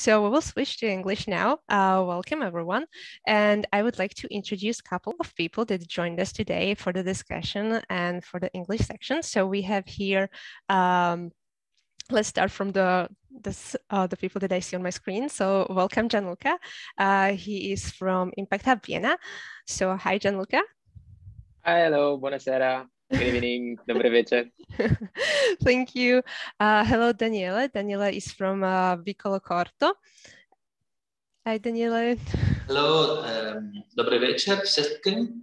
So we will switch to English now. Welcome everyone. And I would like to introduce a couple of people that joined us today for the discussion and for the English section. So we have here, let's start from the people that I see on my screen. So welcome Gianluca. He is from Impact Hub Vienna. So hi Gianluca. Hi, hello, buonasera. Good evening, dobrý večer. Thank you. Hello, Daniela. Daniela is from Vicolo Corto. Hi, Daniela. Hello, dobrý večer všetkým.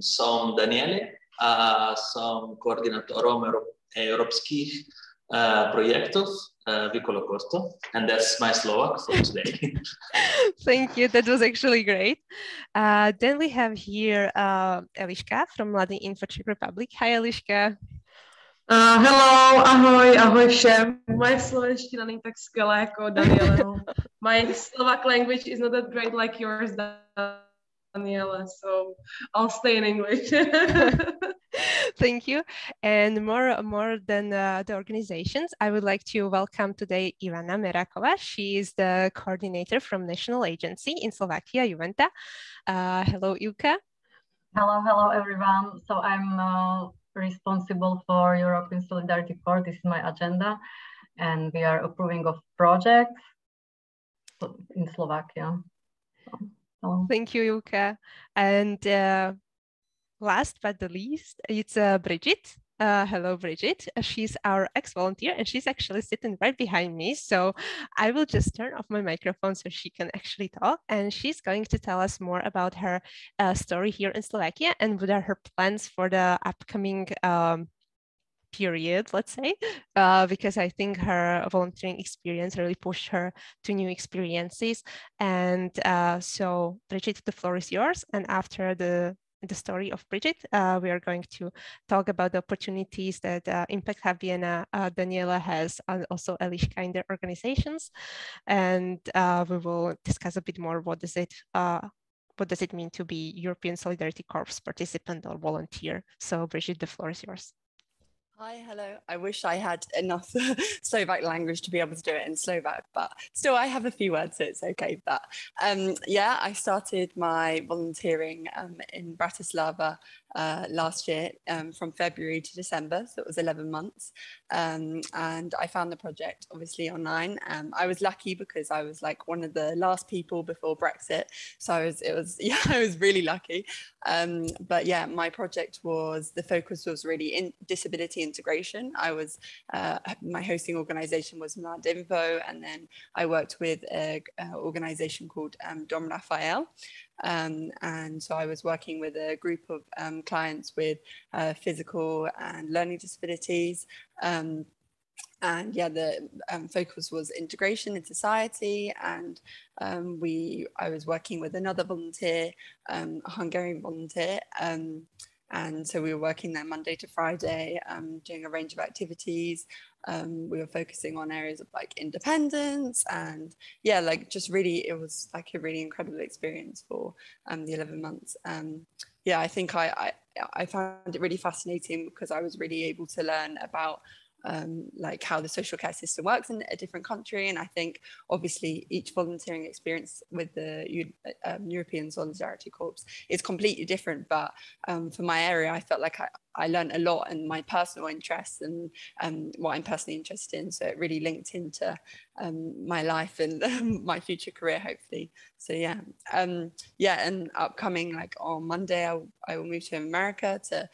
Som Daniele a som koordinátorom európskych projektov Vicolo Corto, and that's my Slovak for today. Thank you, that was actually great. Then we have here Eliška from Mladiinfo Czech Republic. Hi Eliška. Hello, ahoj, ahoj všem. Moje slovenština není tak skvělá jako Daniela. My Slovak language is not that great like yours, Daniela, so I'll stay in English. Thank you. And more than the organizations, I would like to welcome today Ivana Meráková. She is the coordinator from National Agency in Slovakia, Juventa. Hello, Ilka. Hello, hello, everyone. So I'm responsible for European Solidarity Corps. This is my agenda. And we are approving of projects in Slovakia. So, hello. Thank you, Ilka. And last but the least, it's Bridget. Hello, Bridget. She's our ex-volunteer and she's actually sitting right behind me. So I will just turn off my microphone so she can actually talk. And she's going to tell us more about her story here in Slovakia and what are her plans for the upcoming period, let's say, because I think her volunteering experience really pushed her to new experiences. And so Bridget, the floor is yours. And after the story of Bridget, we are going to talk about the opportunities that Impact Hub Vienna, Daniela has, and also Eliška in their organizations. And we will discuss a bit more what does it mean to be European Solidarity Corps participant or volunteer. So Bridget, the floor is yours. Hi, hello. I wish I had enough Slovak language to be able to do it in Slovak, but still I have a few words, so it's okay. But yeah, I started my volunteering in Bratislava last year from February to December, so it was 11 months. And I found the project obviously online. I was lucky because I was like one of the last people before Brexit. So I was really lucky. But yeah, my project was, the focus was really in disability and integration. I was, my hosting organisation was Mladiinfo, and then I worked with an organisation called Dom Rafael. And so I was working with a group of clients with physical and learning disabilities. And yeah, the focus was integration in society, and I was working with another volunteer, a Hungarian volunteer, and so we were working there Monday to Friday, doing a range of activities. We were focusing on areas of like independence and yeah, like just really, it was like a really incredible experience for the 11 months. Yeah, I think I found it really fascinating because I was really able to learn about like how the social care system works in a different country. And I think obviously each volunteering experience with the European Solidarity Corps is completely different, but for my area I felt like I learned a lot in my personal interests and what I'm personally interested in, so it really linked into my life and my future career hopefully. So yeah, yeah, and upcoming, like on Monday I will move to America, to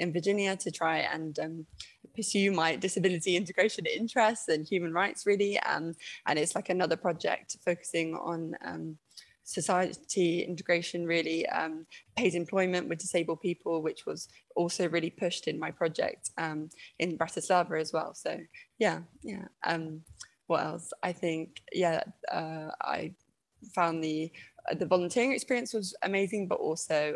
in Virginia, to try and pursue my disability integration interests and human rights really, and it's like another project focusing on society integration really, paid employment with disabled people, which was also really pushed in my project in Bratislava as well. So yeah, what else? I think yeah, I found the volunteering experience was amazing, but also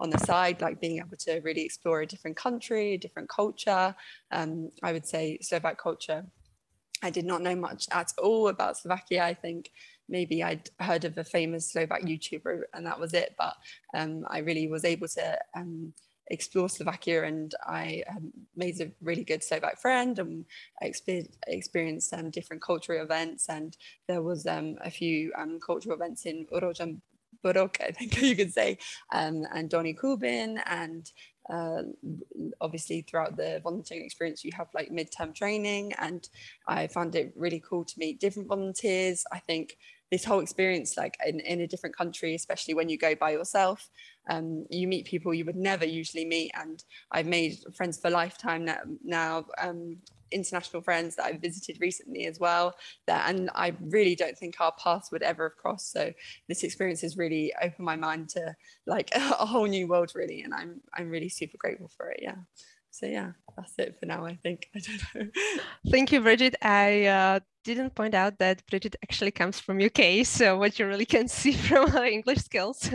on the side, like being able to really explore a different country, a different culture. I would say Slovak culture, I did not know much at all about Slovakia. I think maybe I'd heard of a famous Slovak YouTuber and that was it, but I really was able to explore Slovakia, and I made a really good Slovak friend, and I experienced different cultural events, and there was a few cultural events in Urojan Borok, I think you could say, and Dolný Kubín, and obviously throughout the volunteering experience you have like midterm training, and I found it really cool to meet different volunteers. I think this whole experience, like in a different country, especially when you go by yourself, you meet people you would never usually meet, and I've made friends for lifetime now, international friends that I've visited recently as well, and I really don't think our paths would ever have crossed. So this experience has really opened my mind to like a whole new world, really, and I'm really super grateful for it. Yeah. So yeah, that's it for now, I think. I don't know. Thank you, Bridget. I didn't point out that Bridget actually comes from UK, so what you really can see from her English skills.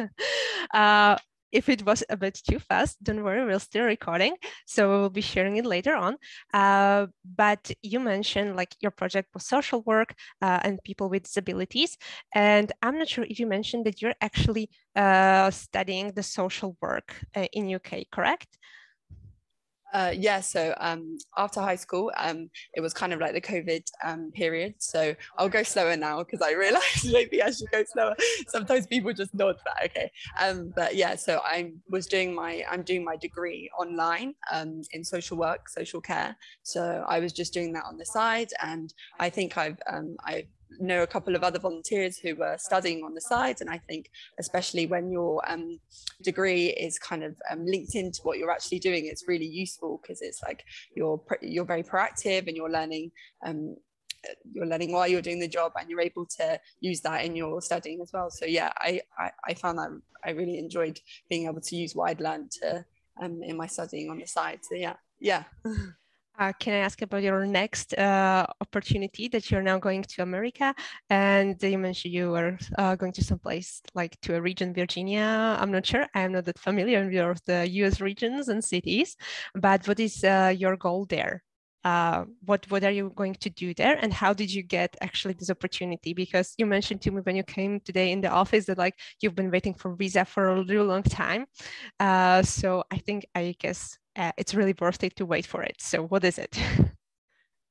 If it was a bit too fast, don't worry, we're still recording, so we'll be sharing it later on. But you mentioned like your project was social work and people with disabilities. And I'm not sure if you mentioned that you're actually studying the social work in UK, correct? Yeah, so after high school, it was kind of like the COVID period. So I'll go slower now because I realized maybe I should go slower. Sometimes people just nod to that. Okay. But yeah, so I'm doing my degree online in social work, social care. So I was just doing that on the side, and I think I know a couple of other volunteers who were studying on the side, and I think especially when your degree is kind of linked into what you're actually doing, it's really useful because it's like you're very proactive, and you're learning while you're doing the job, and you're able to use that in your studying as well. So yeah, I found that I really enjoyed being able to use what I'd learned to in my studying on the side. So yeah. Can I ask about your next opportunity that you're now going to America? And you mentioned you were going to some place like to a region, Virginia. I'm not sure. I'm not that familiar with the US regions and cities, but what is your goal there? What are you going to do there, and how did you get actually this opportunity? Because you mentioned to me when you came today in the office that like you've been waiting for visa for a really long time. So I guess it's really worth it to wait for it. So what is it?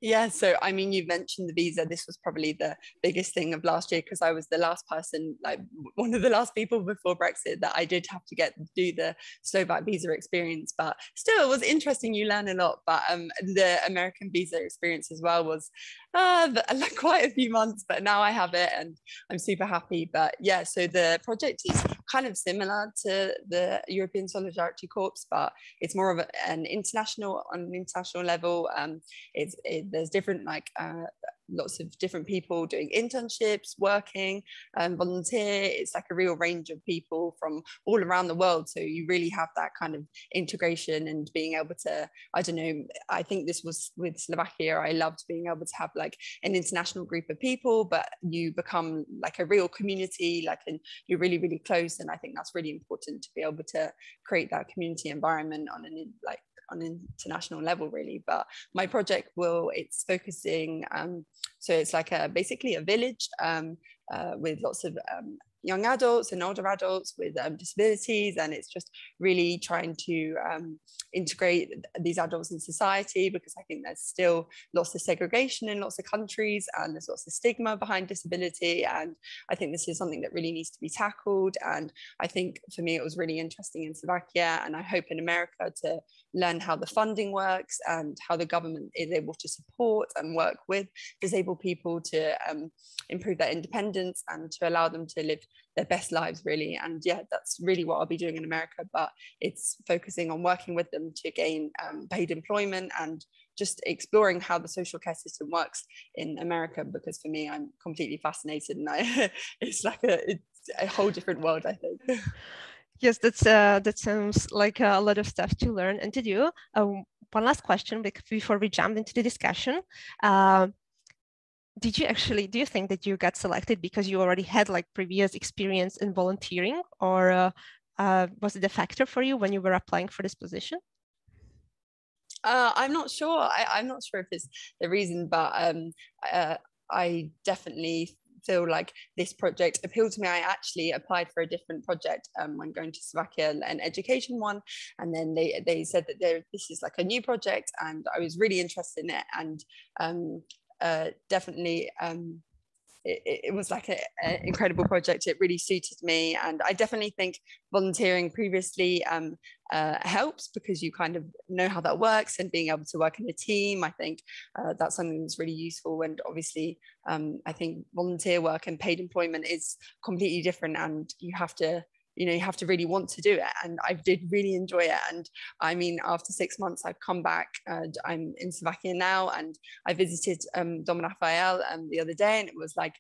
Yeah, so I mean, you mentioned the visa. This was probably the biggest thing of last year because I was the last person, like one of the last people before Brexit, that I did have to do the Slovak visa experience. But still, it was interesting. You learn a lot. But the American visa experience as well was quite a few months, but now I have it and I'm super happy. But yeah, so the project is kind of similar to the European Solidarity Corps, but it's more of an international level. There's different lots of different people doing internships, working, volunteer. It's like a real range of people from all around the world. So you really have that kind of integration and being able to, I don't know, I think this was with Slovakia, I loved being able to have like an international group of people, but you become like a real community, and you're really, really close. And I think that's really important to be able to create that community environment on an international level, really. But my project it's focusing, so it's like basically a village with lots of young adults and older adults with disabilities, and it's just really trying to integrate these adults in society, because I think there's still lots of segregation in lots of countries, and there's lots of stigma behind disability, and I think this is something that really needs to be tackled. And I think for me it was really interesting in Slovakia, and I hope in America to learn how the funding works and how the government is able to support and work with disabled people to improve their independence and to allow them to live their best lives, really. And yeah, that's really what I'll be doing in America, but it's focusing on working with them to gain paid employment and just exploring how the social care system works in America, because for me, I'm completely fascinated, and it's like it's a whole different world, I think. Yes, that sounds like a lot of stuff to learn and to do. One last question before we jump into the discussion. Do you think that you got selected because you already had like previous experience in volunteering, or was it a factor for you when you were applying for this position? I'm not sure. I'm not sure if it's the reason, but I definitely feel like this project appealed to me. I actually applied for a different project when going to Slovakia, an education one, and then they said that this is like a new project, and I was really interested in it, and definitely it was like an incredible project. It really suited me, and I definitely think volunteering previously helps, because you kind of know how that works, and being able to work in a team, I think that's something that's really useful. And obviously I think volunteer work and paid employment is completely different, and you have to really want to do it, and I did really enjoy it. And I mean, after 6 months I've come back, and I'm in Slovakia now, and I visited Dom Rafael the other day, and it was like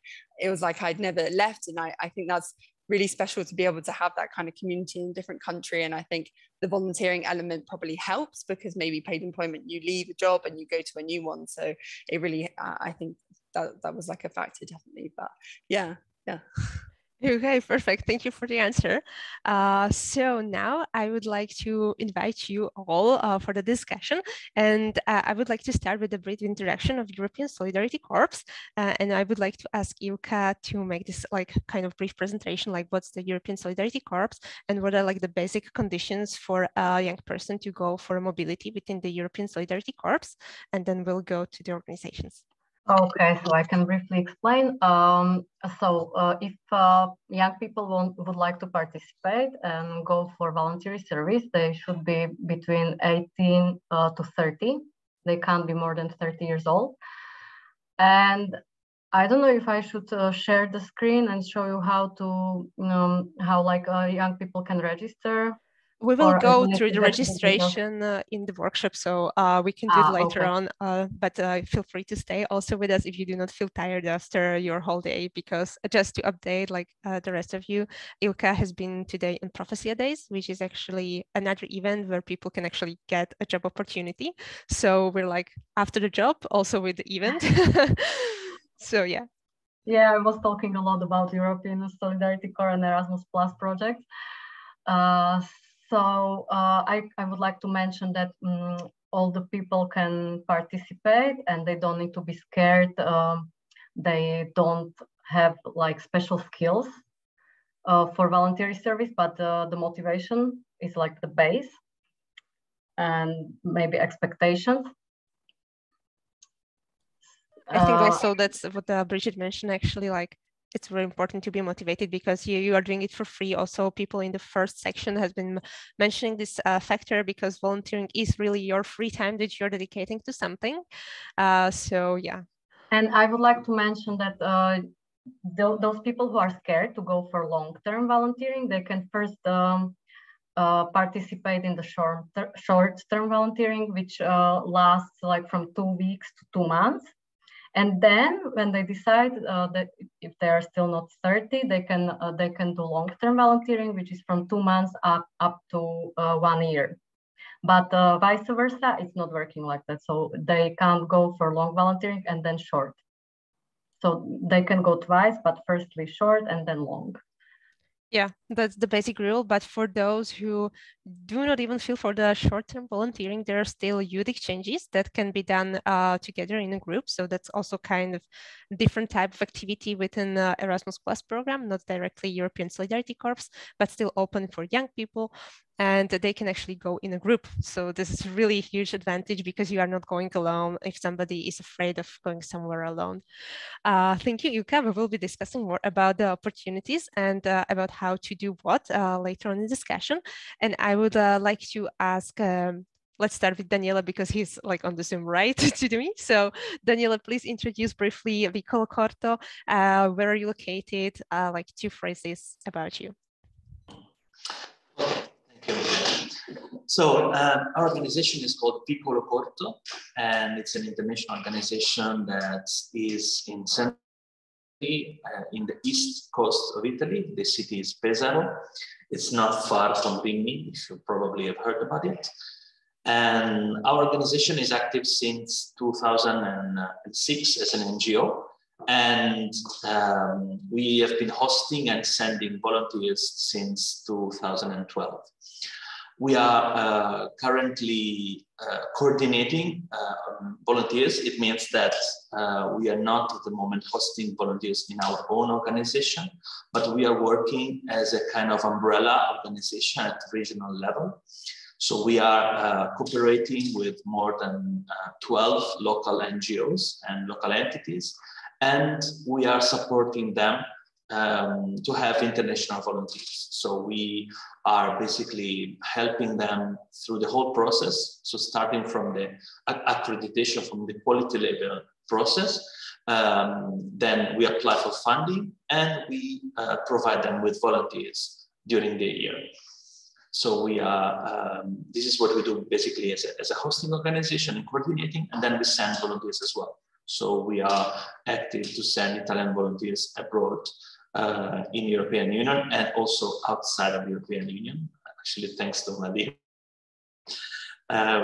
I'd never left, and I think that's really special to be able to have that kind of community in a different country. And I think the volunteering element probably helps, because maybe paid employment, you leave a job and you go to a new one, so it really I think that was like a factor, definitely. But yeah. Okay, perfect. Thank you for the answer. So now I would like to invite you all for the discussion. And I would like to start with a brief introduction of European Solidarity Corps. And I would like to ask Ilka to make this like kind of brief presentation, like what's the European Solidarity Corps and what are like the basic conditions for a young person to go for mobility within the European Solidarity Corps. And then we'll go to the organizations. Okay, so I can briefly explain. If young people would like to participate and go for voluntary service, they should be between 18 to 30. They can't be more than 30 years old. And I don't know if I should share the screen and show you how to, young people can register. We will go through the registration in the workshop, so we can do it later on, but feel free to stay also with us if you do not feel tired after your whole day, because just to update like the rest of you, Ilka has been today in Prophecy Days, which is actually another event where people can actually get a job opportunity. So we're like after the job, also with the event. So yeah. Yeah, I was talking a lot about European Solidarity Corps and Erasmus Plus projects. So I would like to mention that all the people can participate and they don't need to be scared. They don't have like special skills for voluntary service, but the motivation is like the base and maybe expectations. I think also that's what Bridget mentioned, actually, like it's very important to be motivated because you are doing it for free. Also, people in the first section has been mentioning this factor, because volunteering is really your free time that you're dedicating to something. So, yeah. And I would like to mention that those people who are scared to go for long-term volunteering, they can first participate in the short-term volunteering, which lasts like from 2 weeks to 2 months. And then when they decide that if they are still not 30, they can do long-term volunteering, which is from 2 months up to 1 year. But vice versa, it's not working like that. So they can't go for long volunteering and then short. So they can go twice, but firstly short and then long. Yeah, that's the basic rule. But for those who do not even feel for the short-term volunteering, there are still youth exchanges that can be done together in a group. So that's also kind of different type of activity within the Erasmus Plus program, not directly European Solidarity Corps, but still open for young people. And they can actually go in a group. So this is really a huge advantage because you are not going alone if somebody is afraid of going somewhere alone. Thank you, Yuka. We will be discussing more about the opportunities and about how to do what later on in the discussion. And I would like to ask, let's start with Daniela because he's like on the Zoom, right, to me. So Daniela, please introduce briefly Vicolo Corto. Where are you located? Like two phrases about you. So our organization is called Vicolo Corto, and it's an international organization that is in Central Italy, in the east coast of Italy. The city is Pesaro. It's not far from Rimini, if you probably have heard about it. And our organization is active since 2006 as an NGO. And we have been hosting and sending volunteers since 2012. We are currently coordinating volunteers. It means that we are not at the moment hosting volunteers in our own organization, but we are working as a kind of umbrella organization at regional level. So we are cooperating with more than 12 local NGOs and local entities, and we are supporting them to have international volunteers. So we are basically helping them through the whole process. So starting from the accreditation, from the quality label process, then we apply for funding and we provide them with volunteers during the year. So we are, this is what we do basically as a hosting organization and coordinating, and then we send volunteers as well. So we are active to send Italian volunteers abroad in European Union and also outside of European Union. Actually, thanks to Mladiinfo,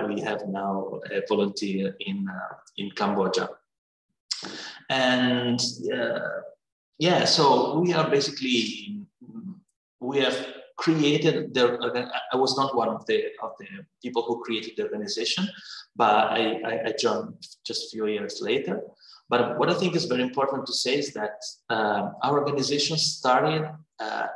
we have now a volunteer in Cambodia. And yeah, so we are basically, we have created the, I was not one of the people who created the organization, but I joined just a few years later. But what I think is very important to say is that our organization started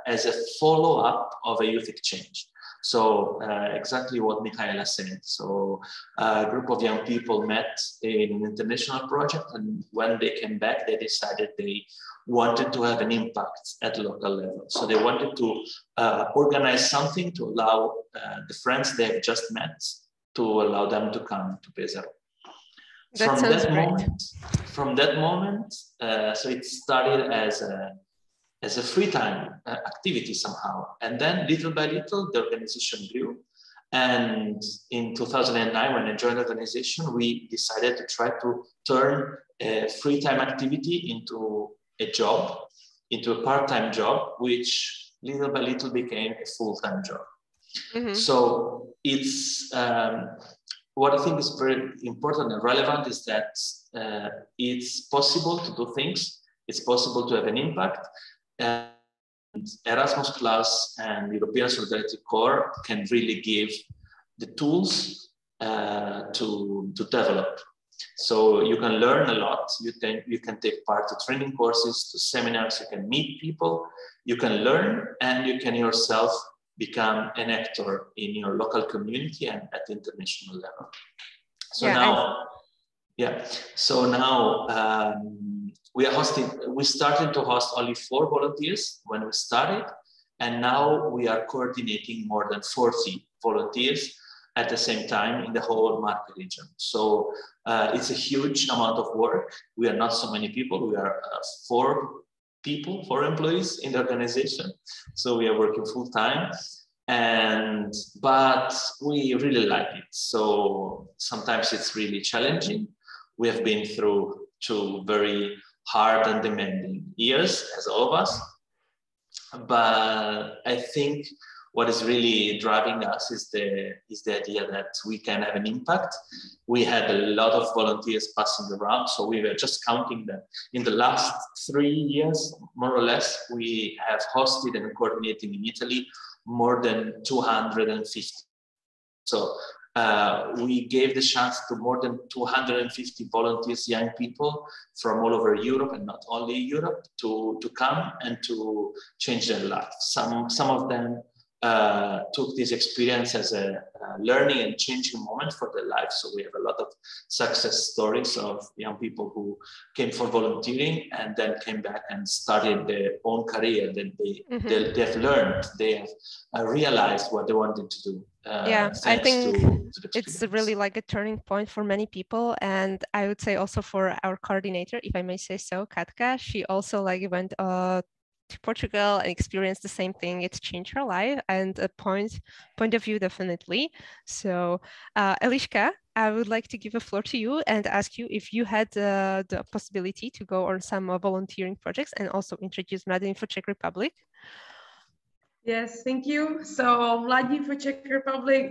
as a follow-up of a youth exchange. So exactly what Michaela said. So a group of young people met in an international project, and when they came back, they decided they wanted to have an impact at local level. So they wanted to organize something to allow the friends they have just met to allow them to come to Pesaro. From that moment, so it started as a free time activity somehow. And then little by little, the organization grew. And in 2009, when I joined the organization, we decided to try to turn a free time activity into a job, into a part-time job, which little by little became a full-time job. Mm-hmm. So it's, what I think is very important and relevant is that it's possible to do things. It's possible to have an impact. And Erasmus Plus and European Solidarity Corps can really give the tools to develop. So you can learn a lot. You can take part to training courses, to seminars. You can meet people. You can learn, and you can yourself become an actor in your local community and at the international level. So yeah, now we are hosting. We started to host only 4 volunteers when we started, and now we are coordinating more than 40 volunteers at the same time in the whole market region. So it's a huge amount of work. We are not so many people. We are 4 employees in the organization. So we are working full time, but we really like it. So sometimes it's really challenging. We have been through 2 very hard and demanding years, as all of us. But I think what is really driving us is the idea that we can have an impact. We had a lot of volunteers passing around, so we were just counting them. In the last 3 years, more or less, we have hosted and coordinating in Italy more than 250. So we gave the chance to more than 250 volunteers, young people from all over Europe and not only Europe, to come and to change their lives. Some of them took this experience as a learning and changing moment for their life. So we have a lot of success stories of young people who came for volunteering and then came back and started their own career. Then they have learned, they have realized what they wanted to do. Yeah, I think to it's really like a turning point for many people. And I would say also for our coordinator, if I may say so, Katka, she also like went to Portugal and experienced the same thing. It's changed her life and a point of view, definitely. So Eliška, I would like to give a floor to you and ask you if you had the possibility to go on some volunteering projects and also introduce Mladiinfo Czech Republic. Yes, thank you. So Mladiinfo Czech Republic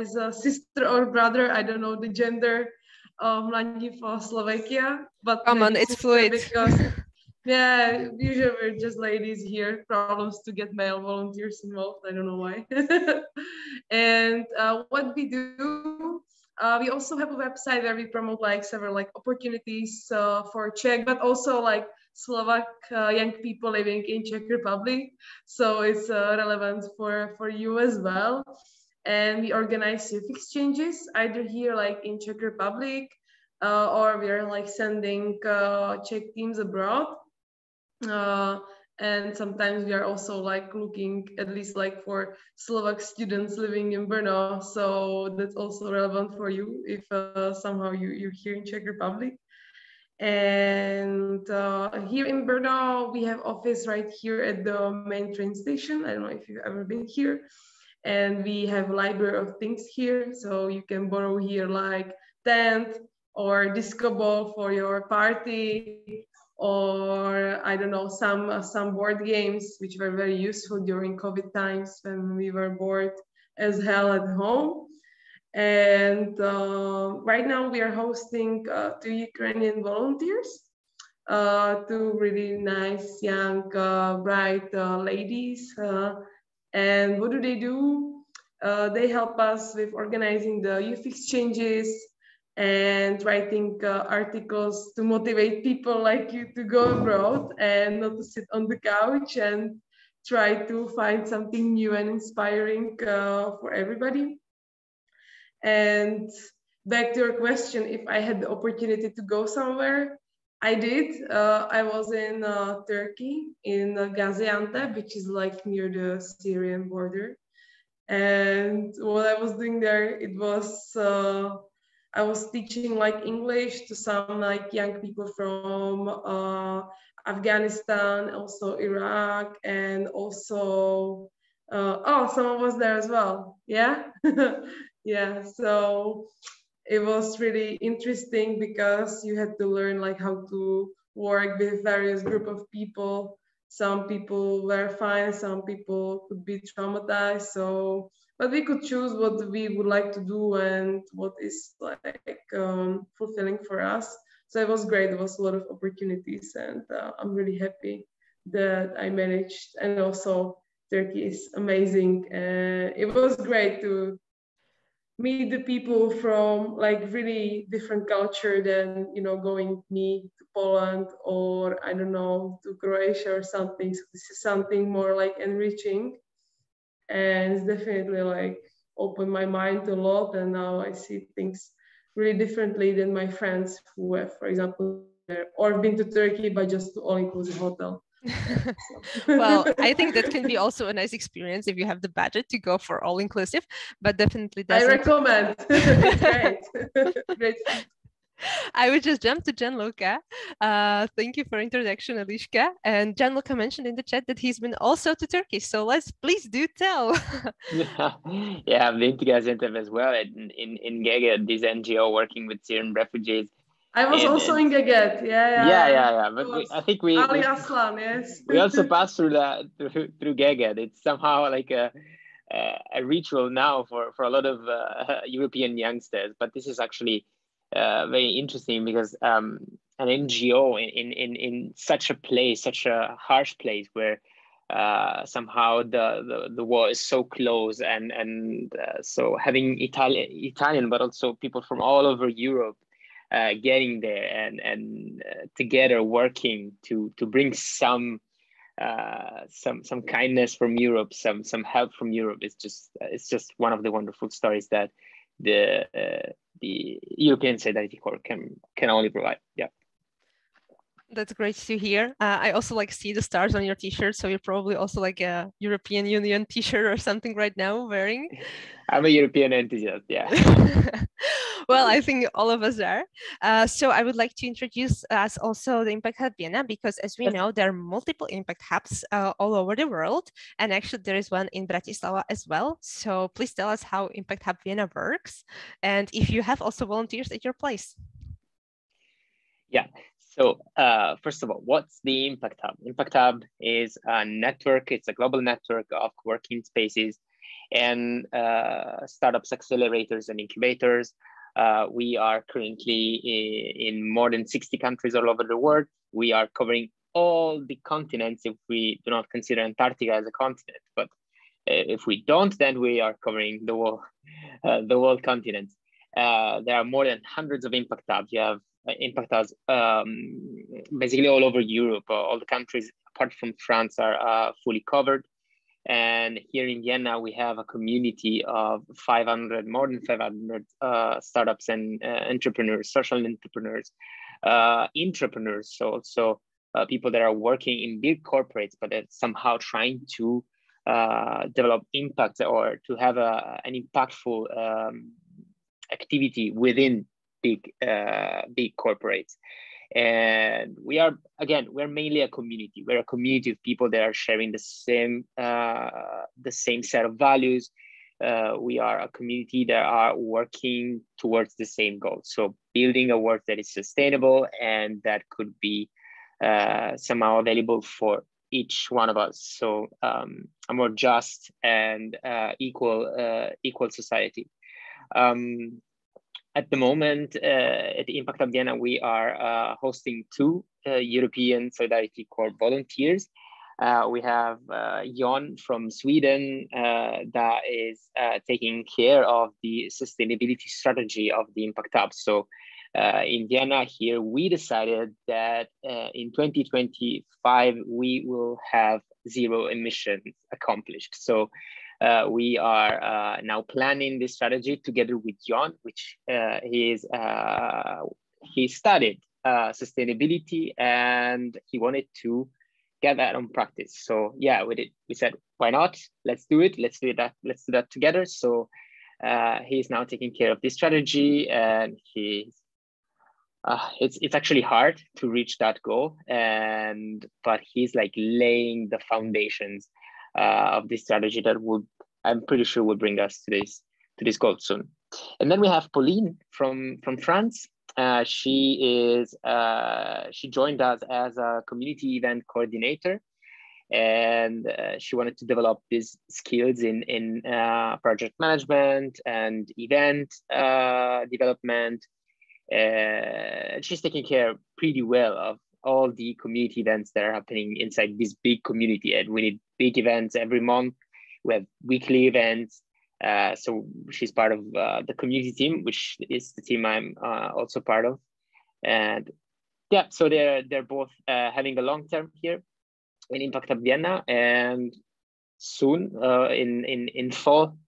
is a sister or brother, I don't know the gender, of Mladiinfo Slovakia. But come on, it's fluid. Because Yeah, usually we're just ladies here, problems to get male volunteers involved. I don't know why. And what we do, we also have a website where we promote like several like opportunities for Czech, but also like Slovak young people living in Czech Republic. So it's relevant for you as well. And we organize youth exchanges either here like in Czech Republic or we are like sending Czech teams abroad. And sometimes we are also like looking at least like for Slovak students living in Brno. So that's also relevant for you if somehow you're here in Czech Republic. And here in Brno, we have office right here at the main train station. I don't know if you've ever been here. And we have library of things here. So you can borrow here like tent or disco ball for your party, or I don't know, some board games which were very useful during COVID times when we were bored as hell at home. And right now we are hosting two Ukrainian volunteers, two really nice, young, bright ladies. And what do? They help us with organizing the youth exchanges and writing articles to motivate people like you to go abroad and not to sit on the couch and try to find something new and inspiring for everybody. And back to your question, if I had the opportunity to go somewhere, I did. I was in Turkey, in Gaziantep, which is like near the Syrian border. And what I was doing there, it was, I was teaching like English to some like young people from Afghanistan, also Iraq, and also, someone was there as well. Yeah. Yeah, so it was really interesting because you had to learn like how to work with various group of people. Some people were fine, some people could be traumatized. So, but we could choose what we would like to do and what is like fulfilling for us. So it was great. There was a lot of opportunities, and I'm really happy that I managed. And also, Turkey is amazing, and it was great to meet the people from like really different culture than, you know, going me to Poland or I don't know, to Croatia or something. So this is something more like enriching, and it's definitely like opened my mind a lot, and now I see things really differently than my friends who have, for example, or been to Turkey but just to all-inclusive hotel. Well, I think that can be also a nice experience if you have the budget to go for all inclusive, but definitely doesn't. I recommend. Great. I would just jump to Gianluca. Thank you for introduction, Eliška. And Gianluca mentioned in the chat that he's been also to Turkey. So let's please do tell. Yeah, I've been to Gaziantep as well. In Gege, this NGO working with Syrian refugees. I was also in Gaget, yeah. But I think we Ali Aslan, yes. We also passed through Gaget. It's somehow like a ritual now for a lot of European youngsters. But this is actually very interesting because an NGO in such a place, such a harsh place where somehow the war is so close, and so having Italian, but also people from all over Europe. Getting there and together working to bring some kindness from Europe, some help from Europe. It's just one of the wonderful stories that the European Solidarity Corps can only provide. Yeah. That's great to hear. I also like see the stars on your t-shirt, so you're probably also like a European Union t-shirt or something right now wearing. I'm a European enthusiast, yeah. Well, I think all of us are. So I would like to introduce us also the Impact Hub Vienna, because as we know, there are multiple Impact Hubs all over the world. And actually there is one in Bratislava as well. So please tell us how Impact Hub Vienna works and if you have also volunteers at your place. Yeah. So first of all, what's the Impact Hub? Impact Hub is a network, it's a global network of working spaces and startups, accelerators and incubators. We are currently in more than 60 countries all over the world. We are covering all the continents if we do not consider Antarctica as a continent. But if we don't, then we are covering the world continent. There are more than hundreds of impact hubs. You have impact hubs basically all over Europe. All the countries apart from France are fully covered. And here in Vienna, we have a community of 500, more than 500 startups and entrepreneurs, social entrepreneurs, so also people that are working in big corporates, but that somehow trying to develop impact or to have an impactful activity within big corporates. And we are, again, we're mainly a community. We're a community of people that are sharing the same set of values. We are a community that are working towards the same goal. So building a work that is sustainable and that could be somehow available for each one of us. So a more just and equal society. At the moment, at the Impact Hub Vienna, we are hosting two European Solidarity Corps volunteers. We have Jon from Sweden that is taking care of the sustainability strategy of the Impact Hub. So in Vienna here, we decided that in 2025, we will have zero emissions accomplished. So we are now planning this strategy together with Jon, which he studied sustainability and he wanted to get that on practice. So yeah, we said, why not? Let's do it. Let's do that together. So he's now taking care of this strategy, and he it's actually hard to reach that goal, but he's like laying the foundations of this strategy that would, I'm pretty sure, will bring us to this goal soon. And then we have Pauline from France. She joined us as a community event coordinator, and she wanted to develop these skills in project management and event development. She's taking care pretty well of all the community events that are happening inside this big community, and we need big events every month. We have weekly events, so she's part of the community team, which is the team I'm also part of. And yeah, so they're both having a long term here in Impact Hub Vienna, and soon in fall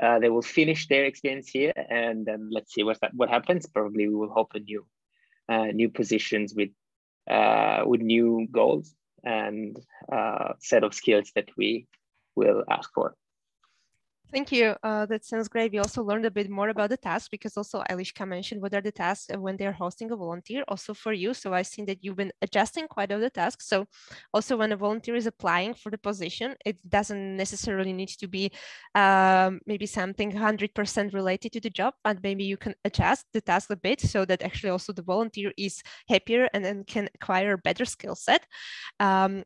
they will finish their experience here, and then let's see what happens. Probably we will open new positions with new goals and set of skills that we will ask for. Thank you. That sounds great. We also learned a bit more about the tasks, because also Eliška mentioned what are the tasks when they're hosting a volunteer, also for you. So I've seen that you've been adjusting quite a lot of the tasks. So also when a volunteer is applying for the position, it doesn't necessarily need to be maybe something 100% related to the job, but maybe you can adjust the task a bit so that actually also the volunteer is happier and then can acquire a better skill set. And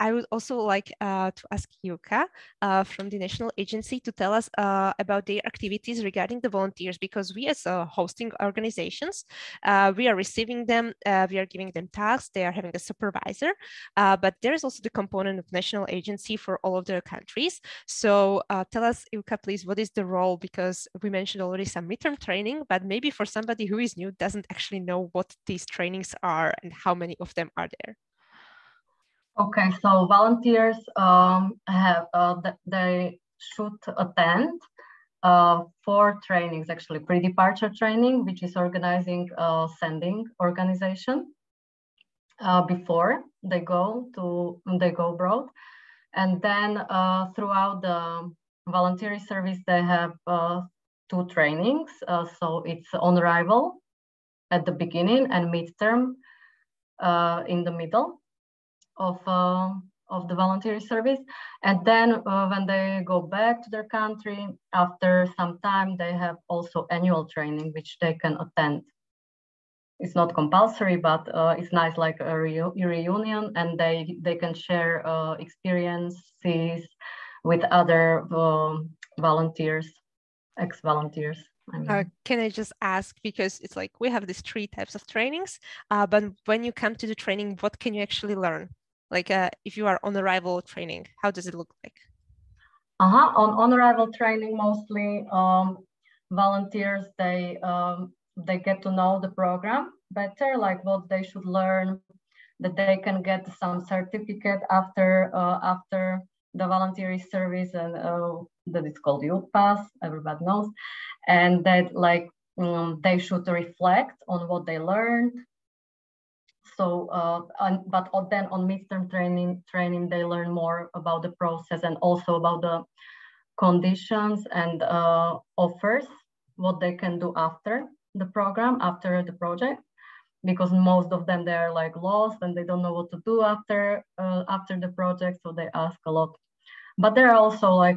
I would also like to ask Jurka from the National Agency to tell us about their activities regarding the volunteers, because we as hosting organizations, we are receiving them, we are giving them tasks, they are having a supervisor, but there is also the component of national agency for all of their countries. So tell us, Ilka, please, what is the role? Because we mentioned already some midterm training, but maybe for somebody who is new, doesn't actually know what these trainings are and how many of them are there. Okay, so volunteers have, they should attend four trainings, actually: pre-departure training, which is organizing sending organization before they go abroad, and then throughout the voluntary service they have two trainings. So it's on arrival at the beginning and midterm in the middle of the voluntary service. And then when they go back to their country, after some time, they have also annual training, which they can attend. It's not compulsory, but it's nice, like a reunion, and they can share experiences with other volunteers, ex-volunteers. Can I just ask, because it's like we have these three types of trainings, but when you come to the training, what can you actually learn? Like if you are on arrival training, how does it look like? On arrival training, mostly volunteers, they get to know the program better, like what they should learn, that they can get some certificate after the voluntary service, and that it's called Youth Pass, everybody knows, and that like they should reflect on what they learned. So, but then on midterm training, they learn more about the process and also about the conditions and offers, what they can do after the program, after the project, because most of them, they're like lost and they don't know what to do after the project. So they ask a lot, but there are also like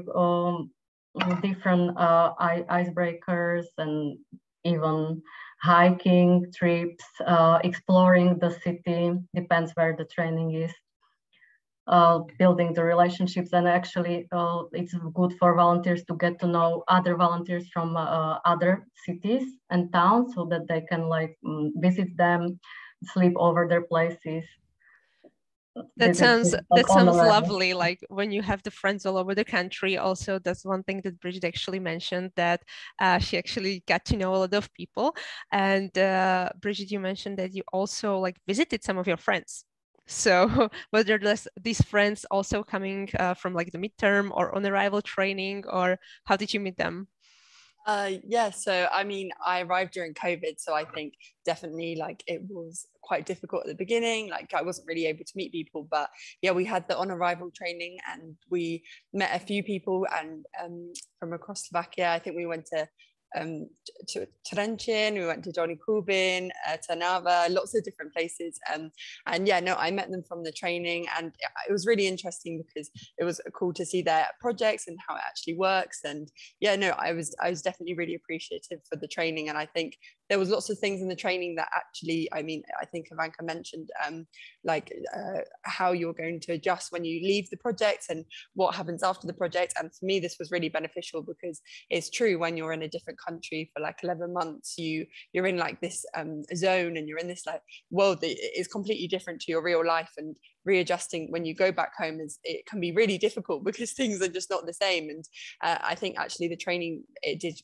different icebreakers and even hiking trips, exploring the city, depends where the training is, building the relationships. And actually it's good for volunteers to get to know other volunteers from other cities and towns, so that they can like visit them, sleep over their places. That sounds lovely. Like when you have the friends all over the country. Also, that's one thing that Bridget actually mentioned, that she actually got to know a lot of people. And Bridget, you mentioned that you also like visited some of your friends. So whether these friends also coming from like the midterm or on arrival training, or how did you meet them? Yeah, so I mean, I arrived during COVID, so I think definitely like it was quite difficult at the beginning. Like I wasn't really able to meet people, but yeah, we had the on arrival training and we met a few people, and from across Slovakia. I think we went to Trenčín, we went to Dolný Kubín, to Nava, lots of different places. And yeah, no, I met them from the training, and it was really interesting because it was cool to see their projects and how it actually works. And yeah, no, I was definitely really appreciative for the training. And I think there was lots of things in the training that actually, I mean, I think Ivanka mentioned, like how you're going to adjust when you leave the project and what happens after the project. And for me, this was really beneficial because it's true, when you're in a different country for like 11 months, you're in like this zone, and you're in this like world that is completely different to your real life. And readjusting when you go back home it can be really difficult because things are just not the same. And I think actually the training, it did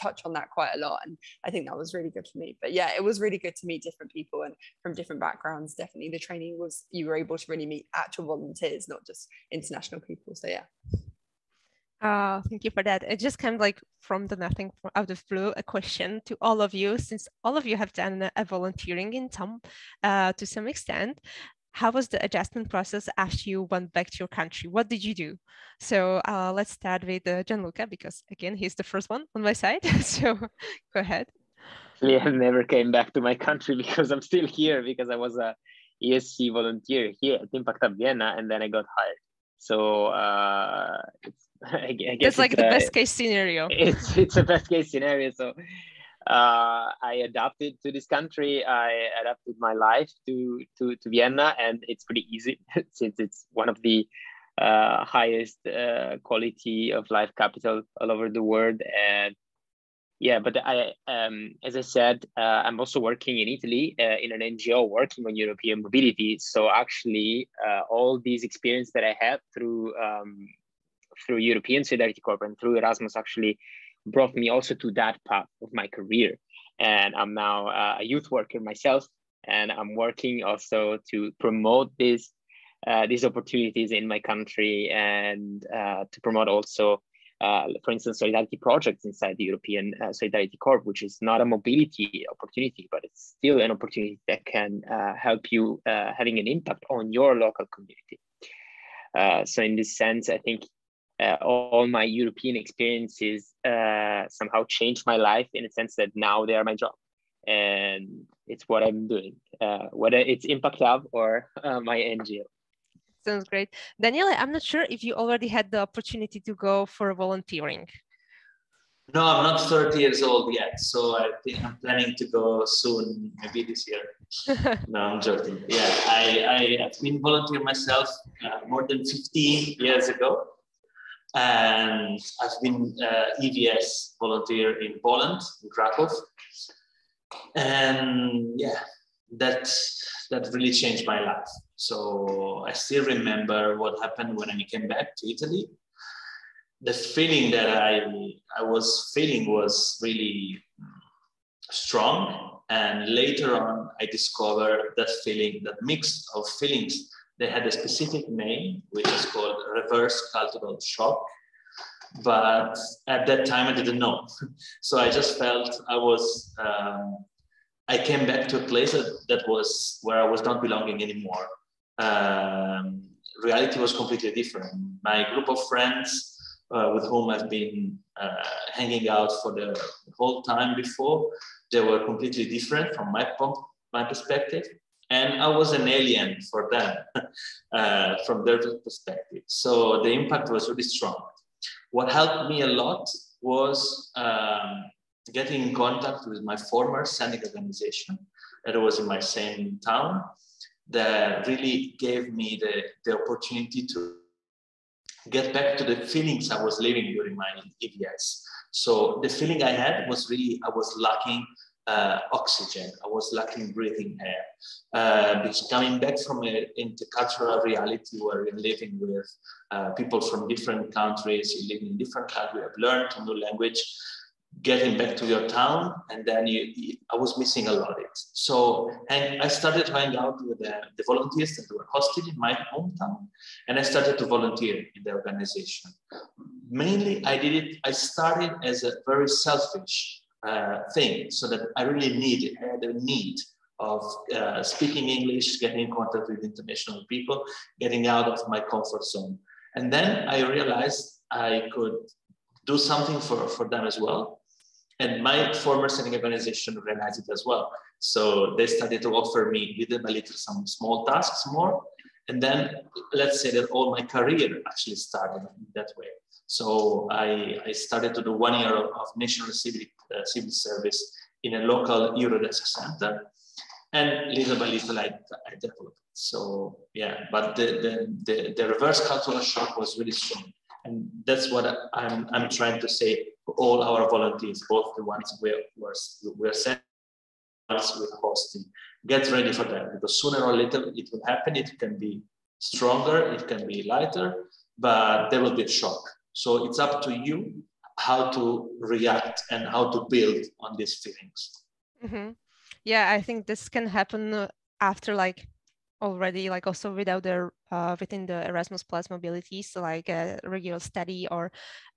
touch on that quite a lot, and I think that was really good for me. But yeah, it was really good to meet different people and from different backgrounds. Definitely the training was, you were able to really meet actual volunteers, not just international people. So yeah. Thank you for that. It just kind of like from the nothing, out of blue, a question to all of you, since all of you have done a volunteering in some to some extent. How was the adjustment process after you went back to your country? What did you do? So let's start with Gianluca, because again, he's the first one on my side. So go ahead. Actually, I never came back to my country because I'm still here, because I was a ESC volunteer here at Impact Hub Vienna, and then I got hired. So I guess it's like the best case scenario. It's a best case scenario. So I adapted to this country. I adapted my life to Vienna, and it's pretty easy since it's one of the highest quality of life capital all over the world. And yeah, but I, as I said, I'm also working in Italy in an NGO working on European mobility. So actually, all these experience that I had through European Solidarity Corps and through Erasmus actually brought me also to that path of my career. And I'm now a youth worker myself, and I'm working also to promote these opportunities in my country, and to promote also, for instance, solidarity projects inside the European Solidarity Corps, which is not a mobility opportunity, but it's still an opportunity that can help you having an impact on your local community. So in this sense, I think all my European experiences somehow changed my life in a sense that now they are my job, and it's what I'm doing, whether it's Impact Hub or my NGO. Sounds great. Daniele, I'm not sure if you already had the opportunity to go for volunteering. No, I'm not 30 years old yet, so I think I'm planning to go soon, maybe this year. No, I'm joking. Yeah, I've been volunteering myself more than 15 years ago. and I've been EVS volunteer in Poland, in Krakow. And yeah, that really changed my life. So I still remember what happened when I came back to Italy. The feeling that I was feeling was really strong. And later on, I discovered that feeling, that mix of feelings. They had a specific name, which is called reverse cultural shock. But at that time, I didn't know. So I just felt I was, I came back to a place that was where I was not belonging anymore. Reality was completely different. My group of friends with whom I've been hanging out for the whole time before, they were completely different from my perspective. And I was an alien for them from their perspective. So the impact was really strong. What helped me a lot was getting in contact with my former Sanding organization that was in my same town, that really gave me the opportunity to get back to the feelings I was living during my EVS. So the feeling I had was really, I was lacking oxygen, I was lacking breathing air. Because coming back from an intercultural reality where you're living with people from different countries, you live in different countries, I've learned a new language, getting back to your town, and then I was missing a lot of it. So, and I started to hang out with the volunteers that were hosted in my hometown, and I started to volunteer in the organization. Mainly, I started as a very selfish thing, so that I had a need of speaking English, getting in contact with international people, getting out of my comfort zone. And then I realized I could do something for them as well. And my former sending organization realized it as well. So they started to offer me little by little some small tasks more. And then let's say that all my career actually started that way. So I started to do 1 year of national civil service in a local Eurodesk center. And little by little, I developed. So yeah, but the reverse cultural shock was really strong. And that's what I'm trying to say for all our volunteers, both the ones we're sending, we're hosting. Get ready for that, because sooner or later it will happen. It can be stronger, it can be lighter, but there will be a shock. So it's up to you how to react and how to build on these feelings. Mm-hmm. Yeah, I think this can happen after already also without within the Erasmus Plus mobilities, regular study or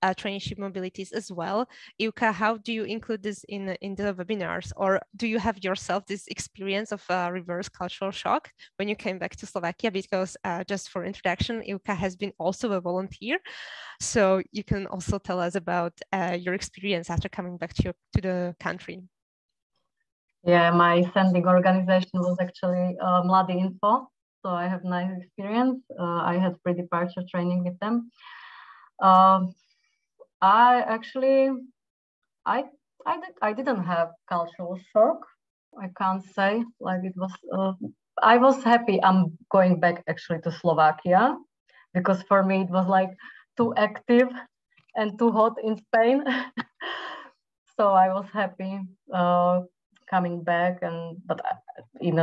traineeship mobilities as well. Ilka, how do you include this in the webinars, or do you have yourself this experience of reverse cultural shock when you came back to Slovakia? Because just for introduction, Ilka has been also a volunteer, so you can also tell us about your experience after coming back to the country. Yeah, my sending organization was actually Mladiinfo, so I have nice experience. I had pre-departure training with them. I didn't have cultural shock. I can't say it was. I was happy I'm going back actually to Slovakia, because for me it was too active and too hot in Spain. So I was happy coming back, but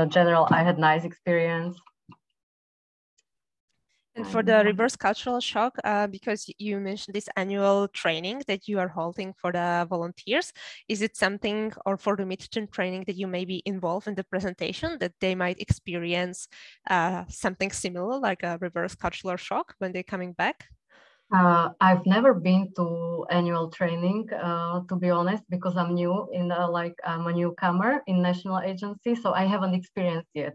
general, I had nice experience. And for the reverse cultural shock, because you mentioned this annual training that you are holding for the volunteers, is it something, or for the midterm training, that you may be involved in the presentation, that they might experience something similar, like a reverse cultural shock when they're coming back? I've never been to annual training, to be honest, because I'm new in I'm a newcomer in national agency, so I haven't experienced yet,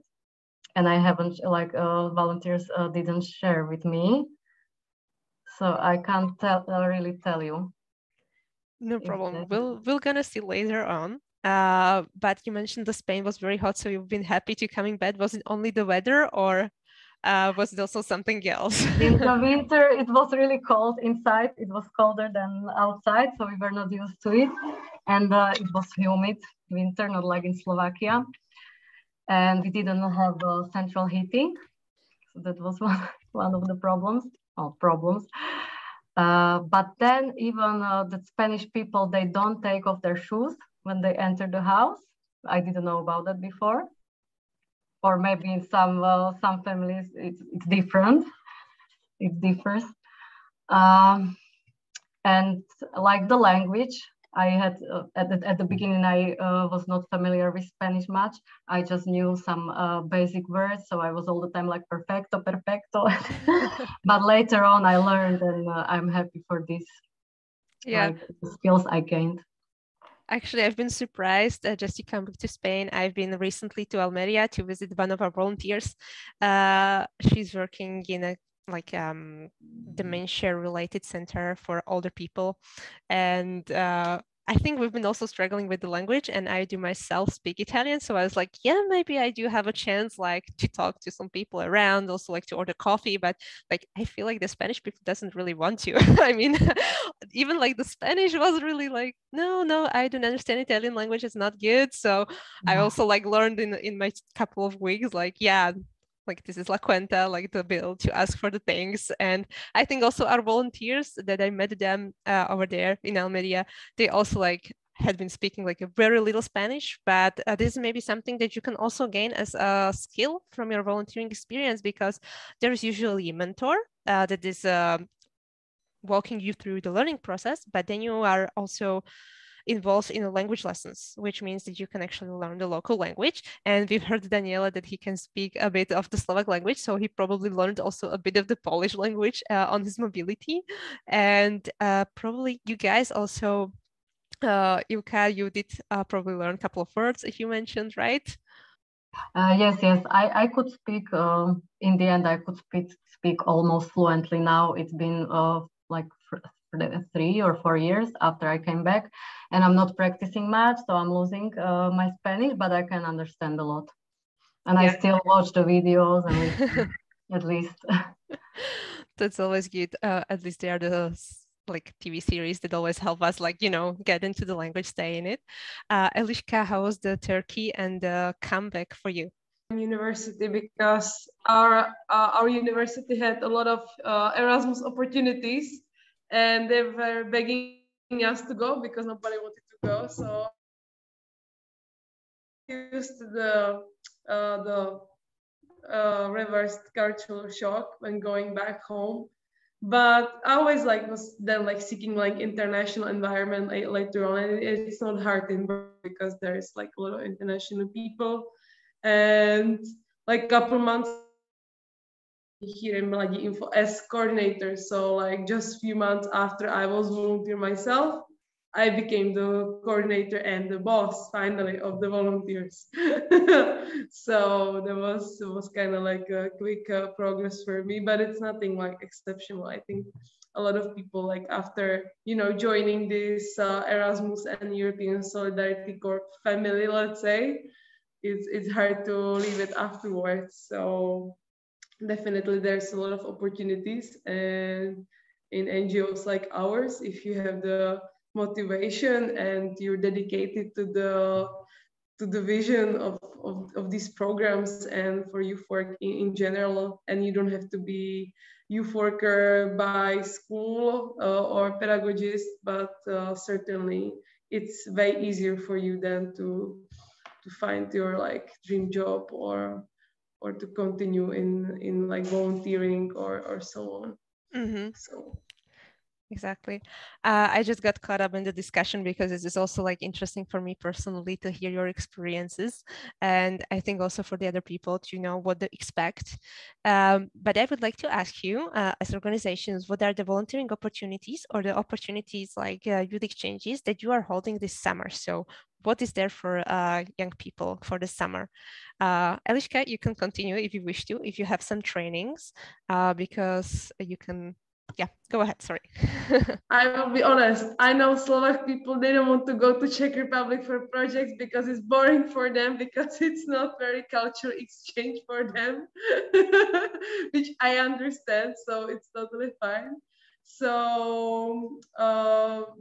and I haven't volunteers didn't share with me, so I can't really tell you. No problem. We're gonna see later on. But you mentioned that Spain was very hot, so you've been happy to coming back. Was it only the weather, or? Was it also something else? In the winter, it was really cold inside. It was colder than outside, so we were not used to it. And it was humid winter, not like in Slovakia. And we didn't have central heating. So that was one of the problems. But then even the Spanish people, they don't take off their shoes when they enter the house. I didn't know about that before. Or maybe in some families, it's different. It differs. And like the language, I had at the beginning, I was not familiar with Spanish much. I just knew some basic words. So I was all the time like perfecto, perfecto. But later on I learned, and I'm happy for this. Yeah, like, the skills I gained. Actually, I've been surprised just to come to Spain. I've been recently to Almeria to visit one of our volunteers. She's working in a dementia related center for older people, and I think we've been also struggling with the language, and I do myself speak Italian, so I was like, yeah, maybe I do have a chance like to talk to some people around, also like to order coffee, but like I feel like the Spanish people doesn't really want to. I mean, even like the Spanish was really like, no, I don't understand Italian language, it's not good. So yeah. I also like learned in my couple of weeks, like, yeah, like this is la cuenta, like the bill, to ask for the things. And I think also our volunteers that I met them over there in Almeria, they also like had been speaking like a very little Spanish, but this may be something that you can also gain as a skill from your volunteering experience, because there's usually a mentor that is walking you through the learning process, but then you are also involved in the language lessons, which means that you can actually learn the local language. And we've heard Daniela that he can speak a bit of the Slovak language, so he probably learned also a bit of the Polish language on his mobility. And probably you guys also, Ilka, you did probably learn a couple of words, if you mentioned, right? Yes. I could speak, in the end, I could speak almost fluently now. It's been like 3 or 4 years after I came back, and I'm not practicing much, so I'm losing my Spanish, but I can understand a lot, and yeah. I still watch the videos and at least that's always good. At least they are the like TV series that always help us like, you know, get into the language, stay in it. Eliška, how was the Turkey and the comeback for you? University, because our university had a lot of Erasmus opportunities, and they were begging us to go because nobody wanted to go. So used the reversed cultural shock when going back home. But I always like was then like seeking like international environment later on, and it's not hard in because there is like a lot of international people, and like couple months here in Mladiinfo as coordinator. So like just few months after I was volunteer myself, I became the coordinator and the boss finally of the volunteers. So it was kind of like a quick progress for me, but it's nothing like exceptional. I think a lot of people like after, you know, joining this Erasmus and European Solidarity Corps family, let's say, it's hard to leave it afterwards. So definitely there's a lot of opportunities, and in NGOs like ours, if you have the motivation and you're dedicated to the vision of these programs and for youth work in general, and you don't have to be youth worker by school or pedagogist, but certainly it's way easier for you than to find your like dream job or to continue in like volunteering or so on. Mm-hmm. So exactly. I just got caught up in the discussion because it is also like interesting for me personally to hear your experiences, and I think also for the other people to know what they expect. But I would like to ask you as organizations, what are the volunteering opportunities or the opportunities like youth exchanges that you are holding this summer? So what is there for young people for the summer? Eliška, you can continue if you wish to, if you have some trainings, because you can, yeah, go ahead, sorry. I will be honest, I know Slovak people, they don't want to go to Czech Republic for projects because it's boring for them, because it's not very cultural exchange for them, which I understand, so it's totally fine. So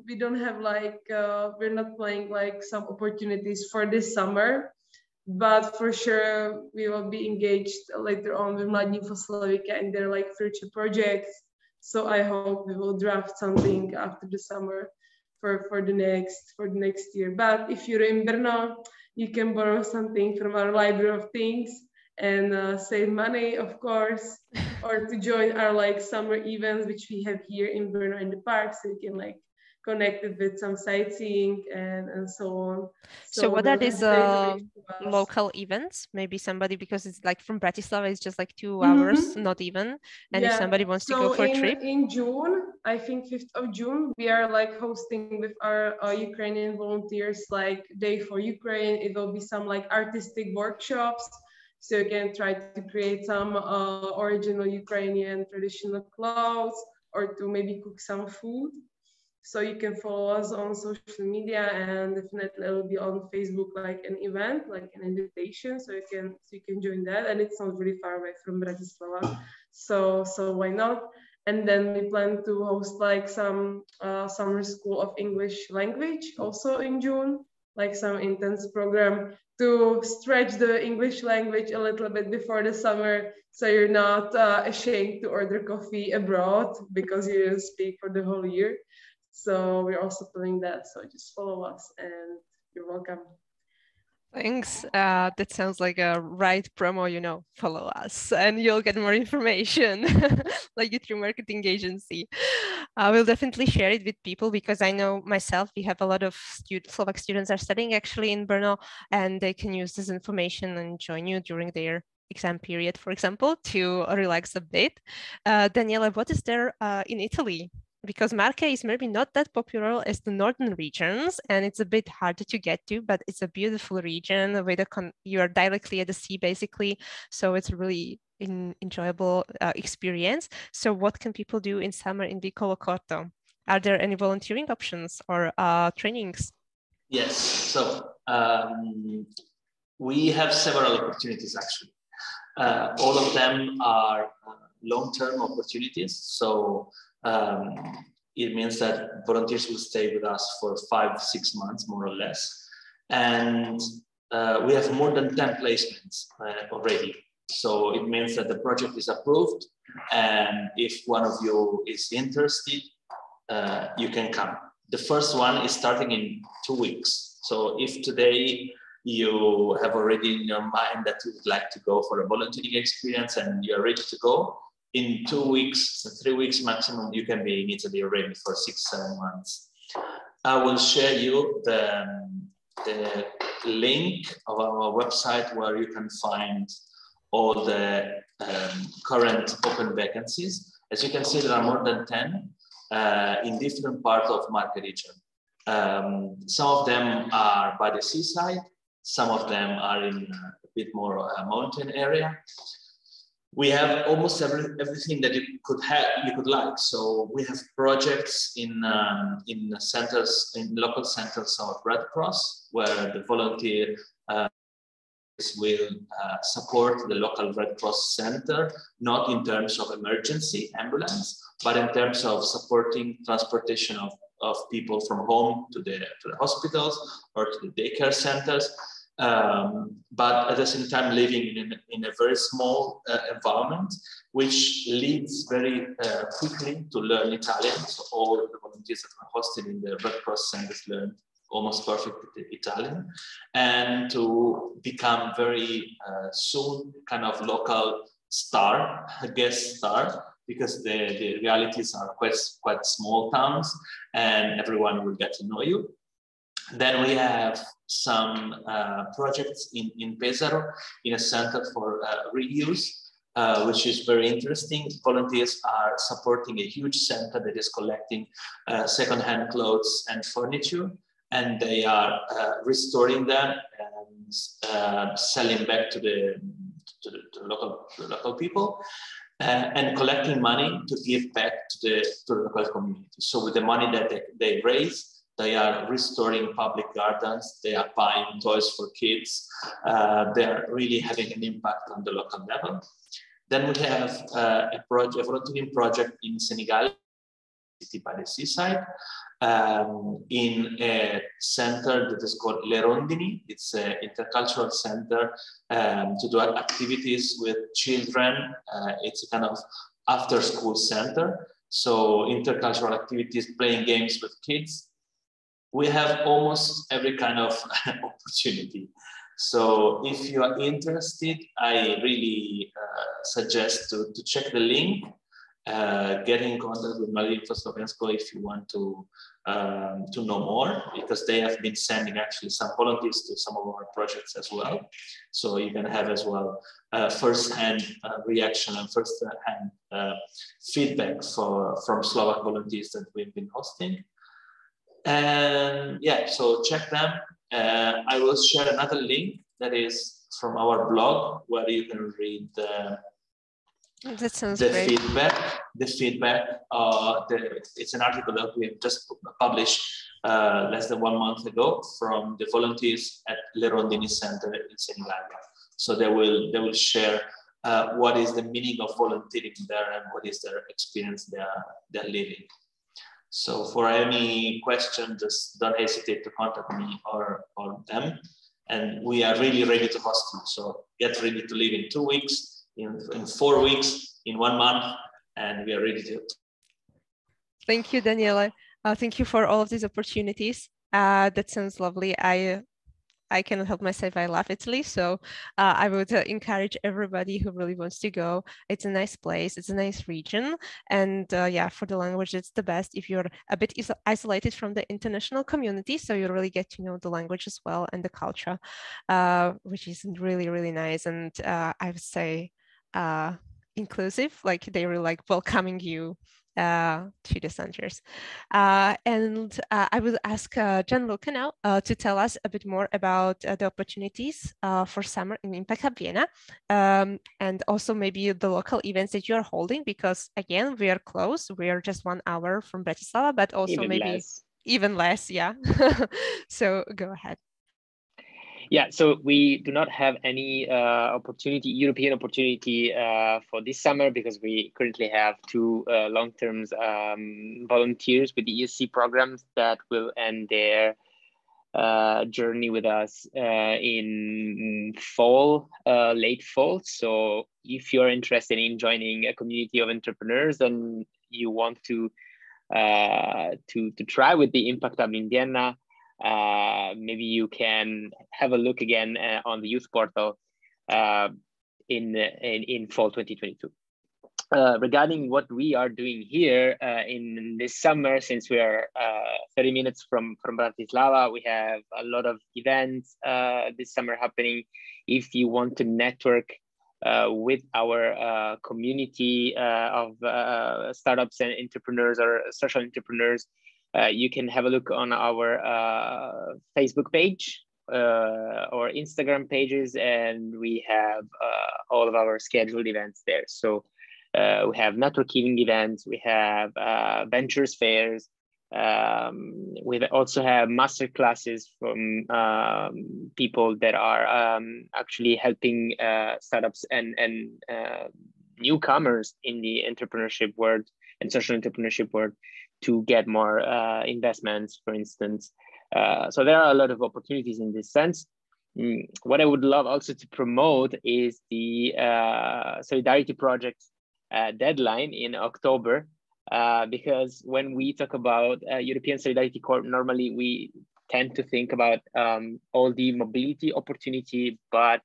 we don't have like, we're not playing like some opportunities for this summer, but for sure we will be engaged later on with Mladiinfo Slovakia and their like future projects. So I hope we will draft something after the summer for the next year. But if you're in Brno, you can borrow something from our library of things and save money, of course, or to join our like summer events, which we have here in Brno in the park, so you can like connect it with some sightseeing and so on. So what are these local events? Maybe somebody, because it's like from Bratislava, it's just like 2 hours, not even. And if somebody wants to go for a trip. In June, I think 5th of June, we are like hosting with our Ukrainian volunteers, like Day for Ukraine. It will be some like artistic workshops. So you can try to create some original Ukrainian traditional clothes or to maybe cook some food. So you can follow us on social media, and definitely it will be on Facebook like an event, like an invitation. So you can join that, and it's not really far away from Bratislava. So why not? And then we plan to host like some summer school of English language also in June, like some intense program to stretch the English language a little bit before the summer, so you're not ashamed to order coffee abroad because you didn't speak for the whole year. So we're also planning that. So just follow us and you're welcome. Thanks. That sounds like a right promo, you know, follow us and you'll get more information like you through marketing agency. I will definitely share it with people because I know myself, we have a lot of Slovak students are studying actually in Brno, and they can use this information and join you during their exam period, for example, to relax a bit. Daniela, what is there in Italy? Because Marche is maybe not that popular as the northern regions, and it's a bit harder to get to, but it's a beautiful region with you are directly at the sea, basically. So it's really enjoyable experience. So what can people do in summer in Vicolo Corto? Are there any volunteering options or trainings? Yes, so we have several opportunities, actually. All of them are long-term opportunities. So it means that volunteers will stay with us for 5-6 months, more or less. And we have more than 10 placements already. So it means that the project is approved. And if one of you is interested, you can come. The first one is starting in 2 weeks. So if today you have already in your mind that you would like to go for a volunteering experience and you're ready to go, in 2 weeks, 3 weeks maximum, you can be in Italy already for 6-7 months. I will share you the link of our website where you can find all the current open vacancies. As you can see, there are more than 10 in different parts of Marche region. Some of them are by the seaside, some of them are in a bit more mountain area. We have almost everything that you could like. So we have projects in centers, in local centers of Red Cross, where the volunteer will support the local Red Cross center, not in terms of emergency ambulance, but in terms of supporting transportation of people from home to the hospitals or to the daycare centers. But at the same time living in a very small environment, which leads very quickly to learn Italian. So all of the volunteers that were hosted in the Red Cross centers learned almost perfect Italian, and to become very soon kind of local star, guest star, because the realities are quite small towns and everyone will get to know you. Then we have some projects in Pesaro, in a center for reuse, which is very interesting. Volunteers are supporting a huge center that is collecting secondhand clothes and furniture, and they are restoring them and selling back to the local people. And collecting money to give back to the local community. So with the money that they raise, they are restoring public gardens. They are buying toys for kids. They are really having an impact on the local level. Then we have a volunteering project in Senegal, city by the seaside, in a center that is called Le Rondini. It's an intercultural center to do activities with children. It's a kind of after-school center. so intercultural activities, playing games with kids. We have almost every kind of opportunity. So if you are interested, I really suggest to check the link, get in contact with Mladiinfo Slovensko if you want to know more, because they have been sending actually some volunteers to some of our projects as well. So you can have as well first-hand reaction and first-hand feedback from Slovak volunteers that we've been hosting. And yeah, so check them. I will share another link that is from our blog where you can read the feedback, it's an article that we have just published less than 1 month ago from the volunteers at Le Rondini Center in Sri Lanka. So they will share what is the meaning of volunteering there and what is their experience they're living. So for any question, just don't hesitate to contact me or them. And we are really ready to host you. So get ready to leave in 2 weeks, in 4 weeks, in 1 month, and we are ready to. Thank you, Daniele. Thank you for all of these opportunities. That sounds lovely. I cannot help myself, I love Italy. So I would encourage everybody who really wants to go. It's a nice place, it's a nice region. And yeah, for the language, it's the best if you're a bit isolated from the international community. So you really get to know the language as well and the culture, which is really, really nice. And I would say inclusive, like they were like welcoming you to the centers. And I will ask Gianluca now to tell us a bit more about the opportunities for summer in Impact Hub Vienna, and also maybe the local events that you're holding, because again, we are close. We are just 1 hour from Bratislava, but also even maybe less. Even less, yeah. So go ahead. Yeah, so we do not have any opportunity, European opportunity for this summer, because we currently have two long-term volunteers with the ESC programs that will end their journey with us in fall, late fall. So if you're interested in joining a community of entrepreneurs and you want to try with the Impact Hub in Vienna, maybe you can have a look again on the youth portal in fall 2022. Regarding what we are doing here in this summer, since we are 30 minutes from Bratislava, we have a lot of events this summer happening. If you want to network with our community of startups and entrepreneurs or social entrepreneurs, you can have a look on our Facebook page or Instagram pages, and we have all of our scheduled events there. So we have networking events, we have ventures fairs, we also have master classes from people that are actually helping startups and newcomers in the entrepreneurship world and social entrepreneurship world to get more investments, for instance. So there are a lot of opportunities in this sense. What I would love also to promote is the Solidarity Project deadline in October, because when we talk about European Solidarity Corps, normally we tend to think about all the mobility opportunity, but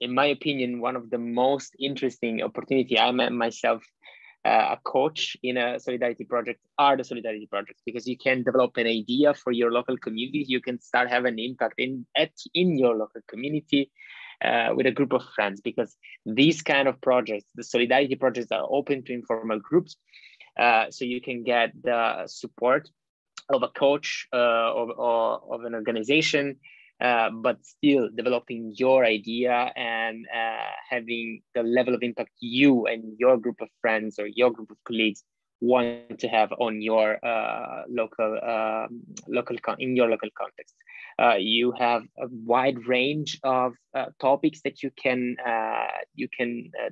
in my opinion, one of the most interesting opportunity, I met myself a coach in a solidarity project, are the solidarity projects, because you can develop an idea for your local community. You can start having an impact in your local community with a group of friends, because these kind of projects, the solidarity projects, are open to informal groups. So you can get the support of a coach or of an organization, but still developing your idea and having the level of impact you and your group of friends or your group of colleagues want to have on your local context. You have a wide range of topics that you can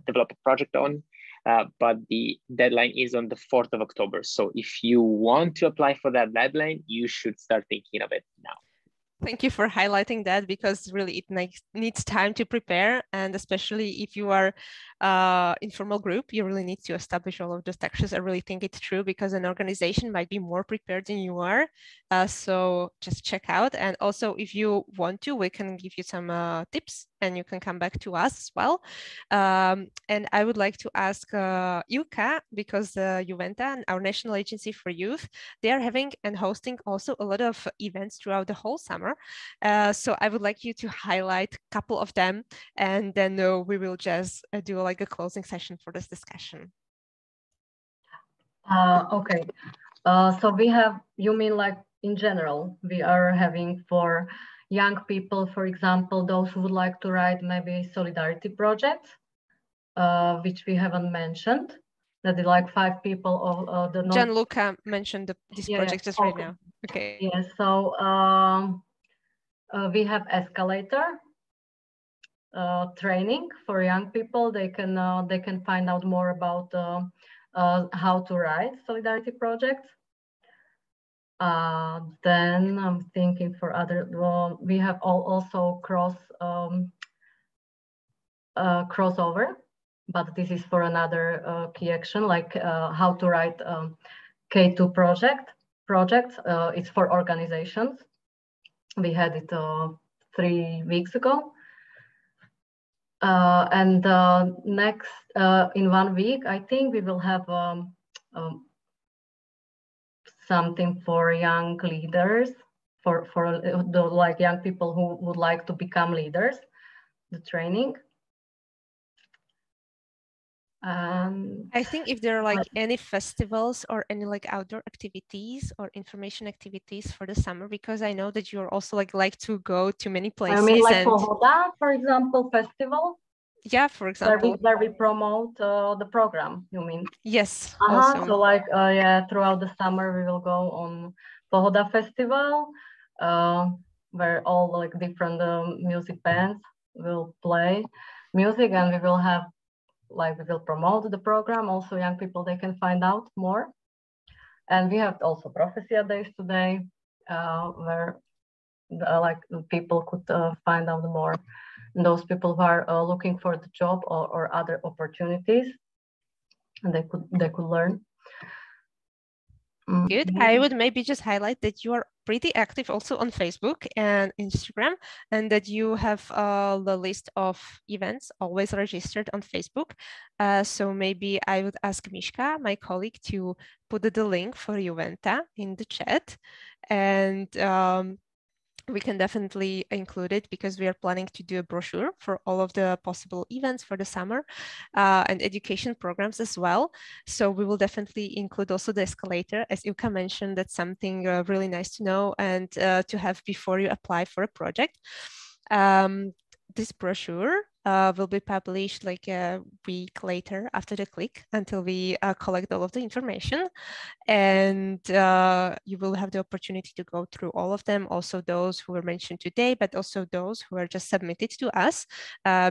develop a project on, but the deadline is on the 4th of October. So if you want to apply for that deadline, you should start thinking of it now. Thank you for highlighting that, because really it needs time to prepare. And especially if you are informal group, you really need to establish all of those actions. I really think it's true, because an organization might be more prepared than you are. So just check out. And also, if you want to, we can give you some tips, and you can come back to us as well. And I would like to ask Juventa, because Juventa, our national agency for youth, they are having and hosting also a lot of events throughout the whole summer. So I would like you to highlight a couple of them, and then we will just do like a closing session for this discussion. Okay. So we have, you mean like in general, we are having for young people, for example, those who would like to write maybe solidarity projects, which we haven't mentioned, that is like 5 people of the North. Gianluca mentioned this project just right now. Okay. Yeah, so we have escalator training for young people. They can find out more about how to write solidarity projects. Then I'm thinking for other, well, we have also crossover, but this is for another key action, like how to write K2 projects. It's for organizations. We had it 3 weeks ago. And next, in 1 week, I think we will have something for young leaders, for the, like young people who would like to become leaders, the training. I think if there are like any festivals or any like outdoor activities or information activities for the summer, because I know that you're also like to go to many places. I mean, like and... Pohoda, for example, festival. Yeah, for example. Where we promote the program, you mean? Yes. Also. So like, yeah, throughout the summer, we will go on Pohoda festival, where all like different music bands will play music, and we will have, like we will promote the program. Also young people, they can find out more. And we have also Prophecia Days today, where like people could find out more. And those people who are looking for the job or other opportunities, and they could learn. Good. I would maybe just highlight that you are pretty active also on Facebook and Instagram, and that you have the list of events always registered on Facebook. So maybe I would ask Mishka, my colleague, to put the link for Juventa in the chat, and we can definitely include it, because we are planning to do a brochure for all of the possible events for the summer and education programs as well. So we will definitely include also the escalator, as Ilka mentioned. That's something really nice to know and to have before you apply for a project. This brochure will be published like a week later after the click, until we collect all of the information, and you will have the opportunity to go through all of them, also those who were mentioned today, but also those who are just submitted to us,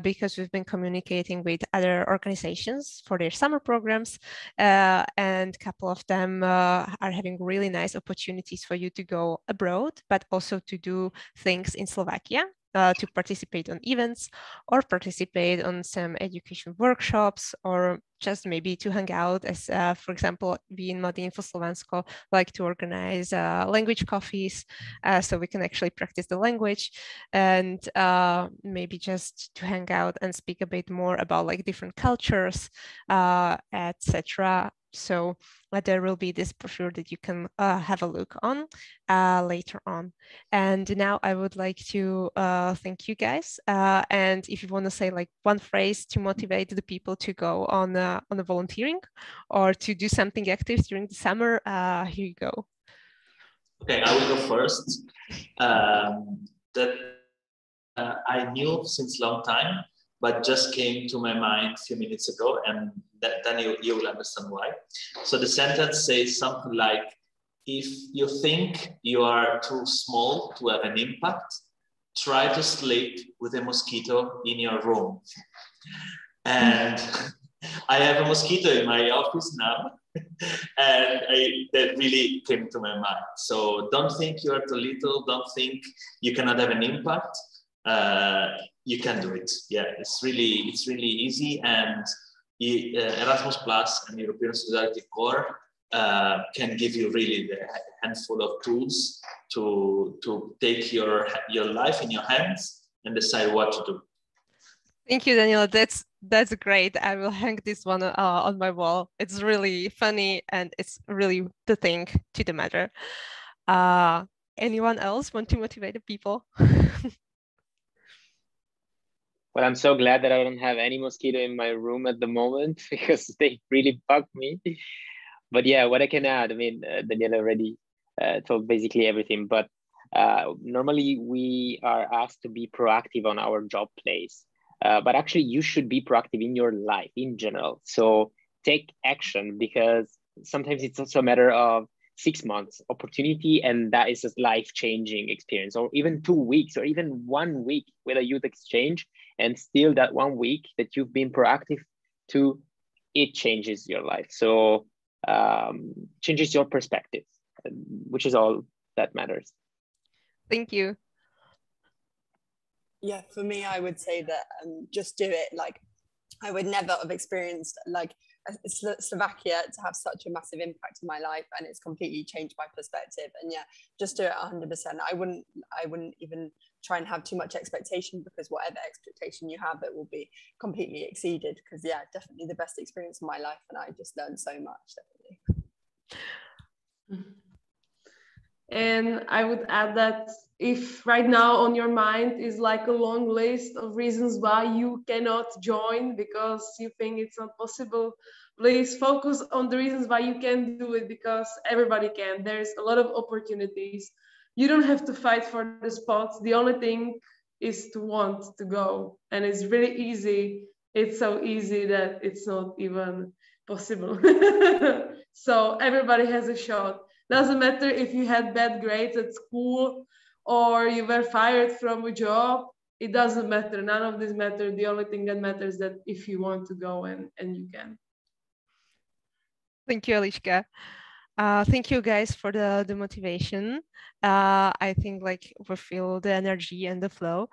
because we've been communicating with other organizations for their summer programs, and a couple of them are having really nice opportunities for you to go abroad, but also to do things in Slovakia. To participate on events, or participate on some education workshops, or just maybe to hang out, as for example, we in Mladiinfo Slovensko like to organize language coffees, so we can actually practice the language, and maybe just to hang out and speak a bit more about like different cultures, etc. So there will be this brochure that you can have a look on later on. And now I would like to thank you guys. And if you want to say like one phrase to motivate the people to go on the volunteering or to do something active during the summer, here you go. Okay, I will go first. That I knew since long time, but just came to my mind a few minutes ago, and then you will understand why. So the sentence says something like, if you think you are too small to have an impact, try to sleep with a mosquito in your room. And I have a mosquito in my office now, and that really came to my mind. So don't think you are too little. Don't think you cannot have an impact. You can do it. Yeah, it's really easy. And Erasmus Plus and European Solidarity Corps can give you really the handful of tools to take your life in your hands and decide what to do. Thank you, Daniela. That's great. I will hang this one on my wall. It's really funny and it's really the thing to the matter. Anyone else want to motivate the people? Well, I'm so glad that I don't have any mosquito in my room at the moment because they really bug me. But yeah, what I can add, I mean, Daniela already told basically everything, but normally we are asked to be proactive on our job place. But actually you should be proactive in your life in general. So take action, because sometimes it's also a matter of 6 months opportunity, and that is a life-changing experience, or even 2 weeks, or even 1 week with a youth exchange. And still that 1 week that you've been proactive to, it changes your life. So changes your perspective, which is all that matters. Thank you. Yeah, for me, I would say that just do it. Like, I would never have experienced like Slovakia to have such a massive impact in my life, and it's completely changed my perspective. And yeah, just do it 100%. I wouldn't even try and have too much expectation, because whatever expectation you have, it will be completely exceeded. Because yeah, definitely the best experience of my life, and I just learned so much, definitely. And I would add that if right now on your mind is like a long list of reasons why you cannot join because you think it's not possible, please focus on the reasons why you can do it, because everybody can. There's a lot of opportunities. You don't have to fight for the spots. The only thing is to want to go. And it's really easy. It's so easy that it's not even possible. So everybody has a shot. Doesn't matter if you had bad grades at school or you were fired from a job. It doesn't matter. None of this matters. The only thing that matters is that if you want to go, and you can. Thank you, Eliška. Thank you guys for the motivation. I think like we feel the energy and the flow.